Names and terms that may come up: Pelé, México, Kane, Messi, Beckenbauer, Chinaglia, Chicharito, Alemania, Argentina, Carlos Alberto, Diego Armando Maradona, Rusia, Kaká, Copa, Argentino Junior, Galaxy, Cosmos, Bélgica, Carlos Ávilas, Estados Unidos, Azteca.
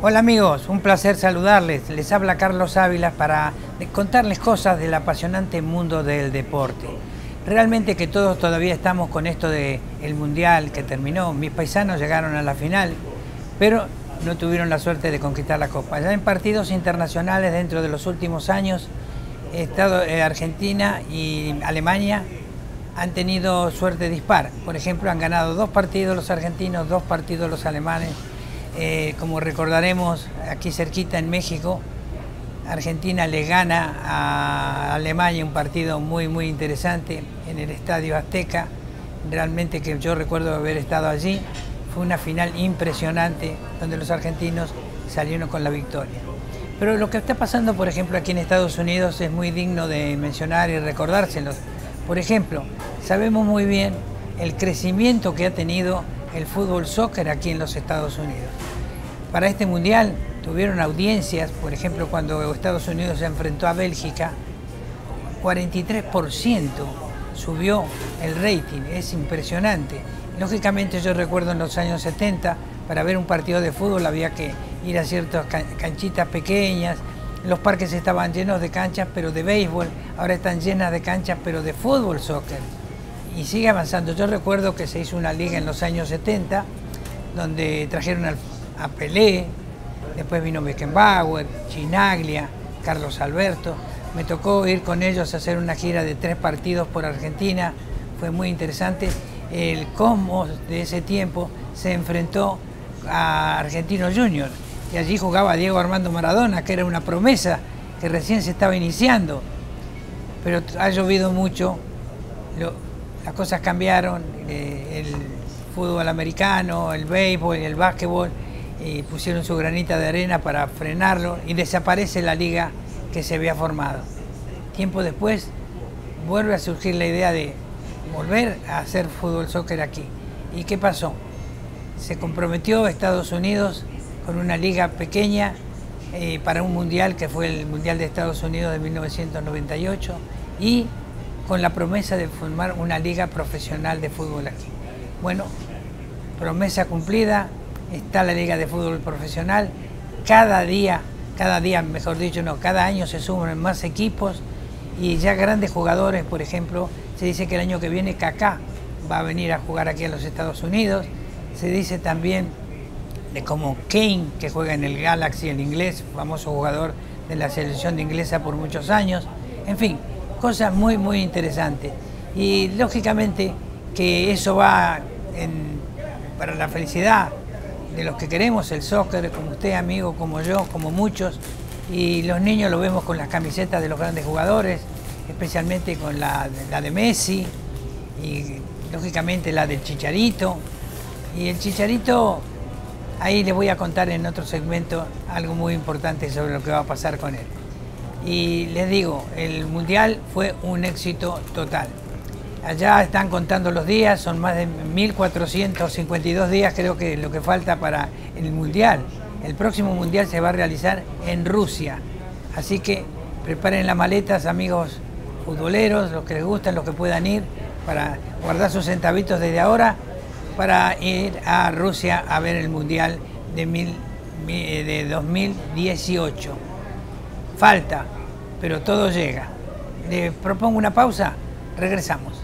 Hola amigos, un placer saludarles. Les habla Carlos Ávilas para contarles cosas del apasionante mundo del deporte. Realmente que todos todavía estamos con esto del Mundial que terminó. Mis paisanos llegaron a la final, pero no tuvieron la suerte de conquistar la Copa. Ya en partidos internacionales dentro de los últimos años, Argentina y Alemania han tenido suerte dispar. Por ejemplo, han ganado 2 partidos los argentinos, 2 partidos los alemanes. Como recordaremos, aquí cerquita en México, Argentina le gana a Alemania un partido muy interesante en el Estadio Azteca. Realmente que yo recuerdo haber estado allí. Fue una final impresionante donde los argentinos salieron con la victoria. Pero lo que está pasando, por ejemplo, aquí en Estados Unidos es muy digno de mencionar y recordárselos. Por ejemplo, sabemos muy bien el crecimiento que ha tenido el fútbol soccer aquí en los Estados Unidos. Para este mundial tuvieron audiencias, por ejemplo, cuando Estados Unidos se enfrentó a Bélgica, 43% subió el rating, es impresionante. Lógicamente yo recuerdo en los años 70, para ver un partido de fútbol había que ir a ciertas canchitas pequeñas, los parques estaban llenos de canchas pero de béisbol, ahora están llenas de canchas pero de fútbol soccer. Y sigue avanzando. Yo recuerdo que se hizo una liga en los años 70 donde trajeron a Pelé, después vino Beckenbauer, Chinaglia, Carlos Alberto. Me tocó ir con ellos a hacer una gira de 3 partidos por Argentina. Fue muy interesante. El Cosmos de ese tiempo se enfrentó a Argentino Junior y allí jugaba Diego Armando Maradona, que era una promesa que recién se estaba iniciando. Pero ha llovido mucho. Las cosas cambiaron, el fútbol americano, el béisbol, el básquetbol, pusieron su granita de arena para frenarlo y desaparece la liga que se había formado. Tiempo después vuelve a surgir la idea de volver a hacer fútbol soccer aquí. ¿Y qué pasó? Se comprometió Estados Unidos con una liga pequeña para un mundial que fue el Mundial de Estados Unidos de 1998 y con la promesa de formar una liga profesional de fútbol aquí. Bueno, promesa cumplida, está la liga de fútbol profesional, cada año se suman más equipos y ya grandes jugadores, por ejemplo, se dice que el año que viene Kaká va a venir a jugar aquí a los Estados Unidos, se dice también de como Kane, que juega en el Galaxy, el inglés, famoso jugador de la selección inglesa por muchos años, en fin, cosas muy interesantes y lógicamente que eso va para la felicidad de los que queremos el soccer, como usted amigo, como yo, como muchos, y los niños lo vemos con las camisetas de los grandes jugadores, especialmente con la de Messi y lógicamente la del Chicharito. Y el Chicharito, ahí les voy a contar en otro segmento algo muy importante sobre lo que va a pasar con él. Y les digo, el Mundial fue un éxito total. Allá están contando los días, son más de 1452 días creo que lo que falta para el Mundial. El próximo Mundial se va a realizar en Rusia. Así que preparen las maletas, amigos futboleros, los que les gustan, los que puedan ir, para guardar sus centavitos desde ahora, para ir a Rusia a ver el Mundial de 2018. Falta, pero todo llega. Les propongo una pausa, regresamos.